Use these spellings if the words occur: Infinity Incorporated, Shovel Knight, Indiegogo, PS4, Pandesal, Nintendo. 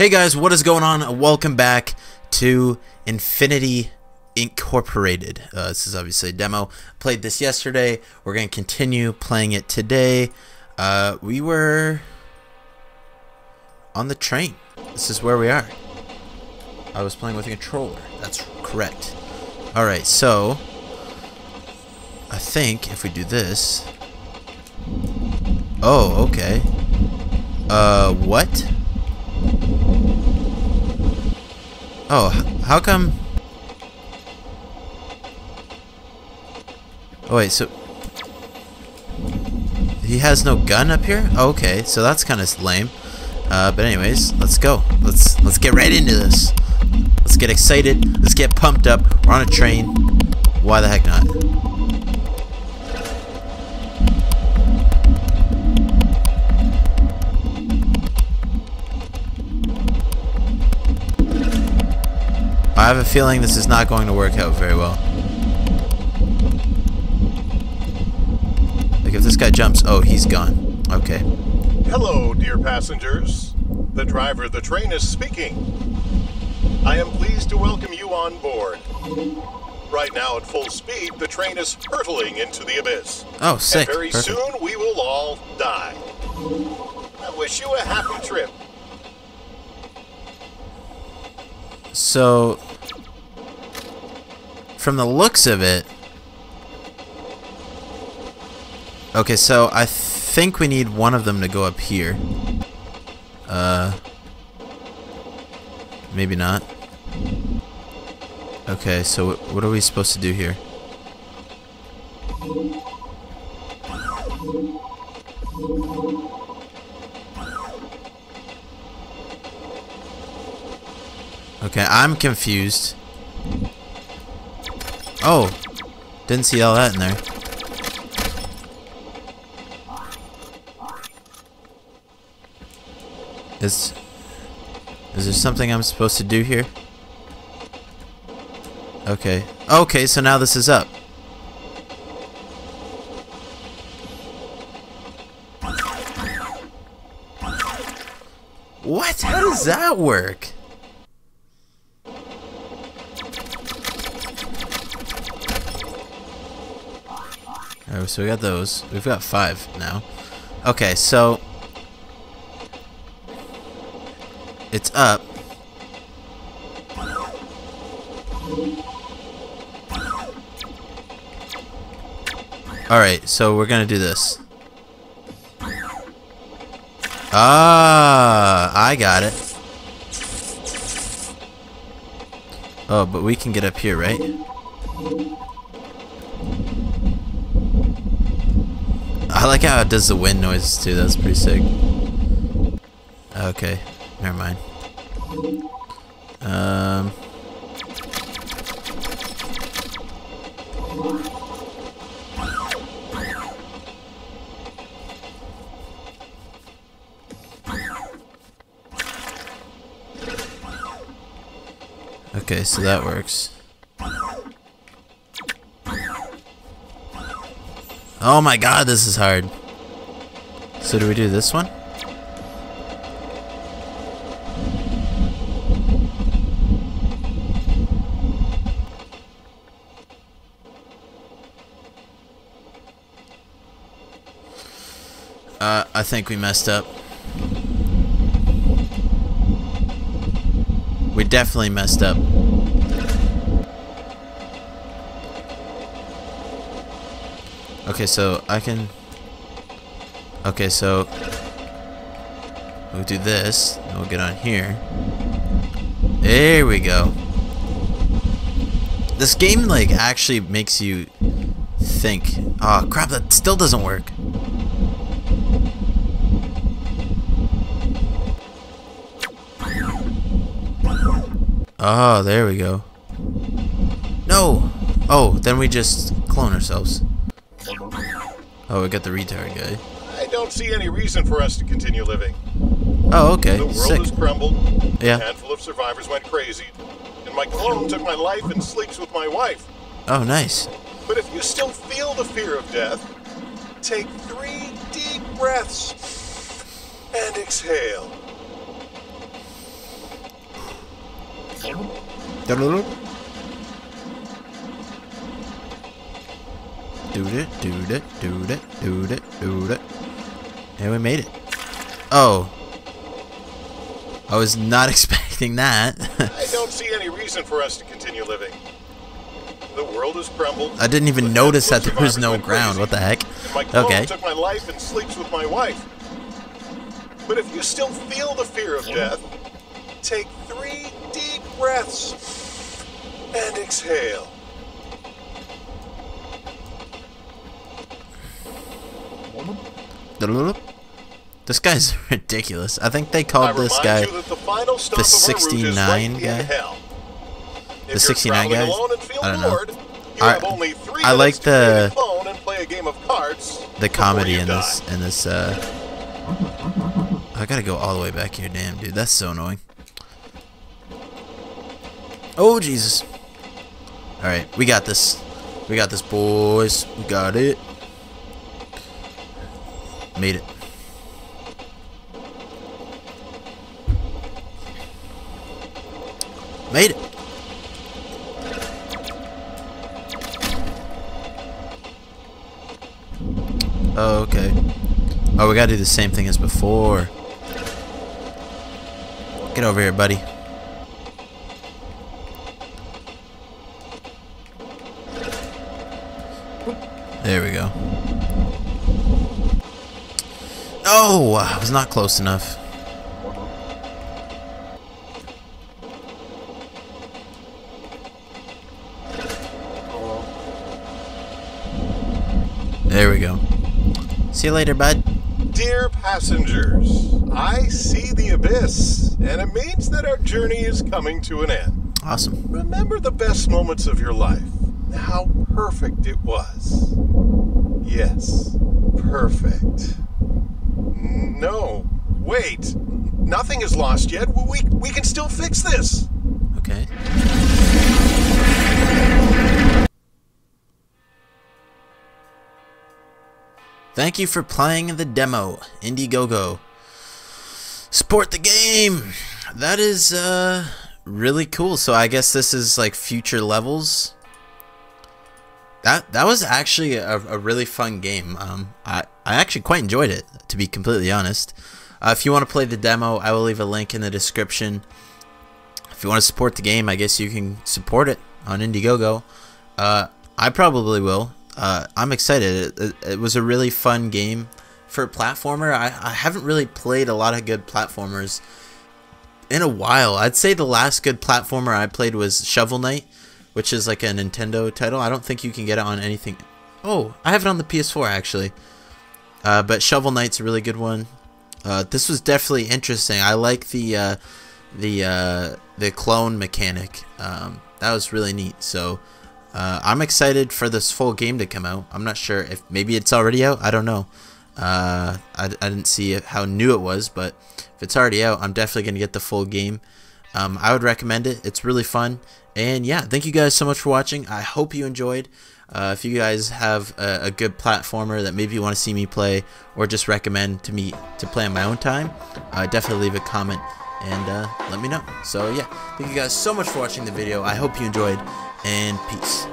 Hey guys, what is going on? Welcome back to Infinity Incorporated. This is obviously a demo. Played this yesterday. We're going to continue playing it today. We were on the train. This is where we are. I was playing with a controller. That's correct. Alright, so I think if we do this... Oh, okay. What? Oh, how come... Oh, wait, so... He has no gun up here? Oh, okay, so that's kind of lame. But anyways, let's go. Let's get right into this. Let's get excited. Let's get pumped up. We're on a train. Why the heck not? I have a feeling this is not going to work out very well. Like if this guy jumps, oh, he's gone. Okay. Hello, dear passengers. The driver of the train is speaking. I am pleased to welcome you on board. Right now at full speed, the train is hurtling into the abyss. Oh, sick. And very soon we will all die. I wish you a happy trip. So, from the looks of it, okay, so I think we need one of them to go up here. Maybe not. Okay, so what are we supposed to do here? Okay, I'm confused. Oh, didn't see all that in there. Is there something I'm supposed to do here? Okay. Okay, so now this is up. What? How does that work? Alright, so we got those. We've got 5 now. Okay, so... It's up. Alright, so we're gonna do this. Ah, I got it. Oh, but we can get up here, right? I like how it does the wind noises too, that's pretty sick. Okay, never mind. Okay, so that works. Oh my god, this is hard. So do we do this one? I think we messed up. We definitely messed up. Okay, so I can... Okay, so... We'll do this, and we'll get on here. There we go. This game, like, actually makes you think. Aw, crap, that still doesn't work. Oh, there we go. No! Oh, then we just clone ourselves. Oh, we got the retard guy. I don't see any reason for us to continue living. Oh, okay. The world has crumbled. Yeah. A handful of survivors went crazy. And my clone took my life and sleeps with my wife. Oh, nice. But if you still feel the fear of death, take 3 deep breaths and exhale. Do it. And we made it. Oh. I was not expecting that. I don't see any reason for us to continue living. The world has crumbled. I didn't even notice that there was no ground. What the heck? My clone took my life and sleeps with my wife. But if you still feel the fear of death, take 3 deep breaths and exhale. This guy's ridiculous. I think they called this guy the 69 guy. The 69 guy? I don't know. I like the comedy in this. I gotta go all the way back here. Damn, dude, that's so annoying. Oh, Jesus. Alright, we got this. We got this, boys. We got it. Made it. Made it. Oh, okay. Oh, we gotta do the same thing as before. Get over here, buddy. There we go. Oh, I was not close enough. There we go. See you later, bud. Dear passengers, I see the abyss, and it means that our journey is coming to an end. Awesome. Remember the best moments of your life, how perfect it was. Yes, perfect. No, wait. Nothing is lost yet. We can still fix this. Okay. Thank you for playing the demo, Indiegogo. Support the game! That is really cool. So I guess this is like future levels. That was actually a really fun game. I actually quite enjoyed it, to be completely honest. If you want to play the demo, I will leave a link in the description. If you want to support the game, I guess you can support it on Indiegogo. I probably will. I'm excited. It was a really fun game for a platformer. I haven't really played a lot of good platformers in a while. I'd say the last good platformer I played was Shovel Knight, which is like a Nintendo title. I don't think you can get it on anything. Oh, I have it on the PS4 actually. But Shovel Knight's a really good one. This was definitely interesting. I like the clone mechanic. That was really neat. So. I'm excited for this full game to come out. I'm not sure if maybe it's already out. I don't know. I didn't see how new it was, but if it's already out, I'm definitely going to get the full game. I would recommend it. It's really fun. And yeah, thank you guys so much for watching. I hope you enjoyed. If you guys have a good platformer that maybe you want to see me play or just recommend to me to play on my own time, definitely leave a comment and let me know. So yeah, thank you guys so much for watching the video. I hope you enjoyed. And peace.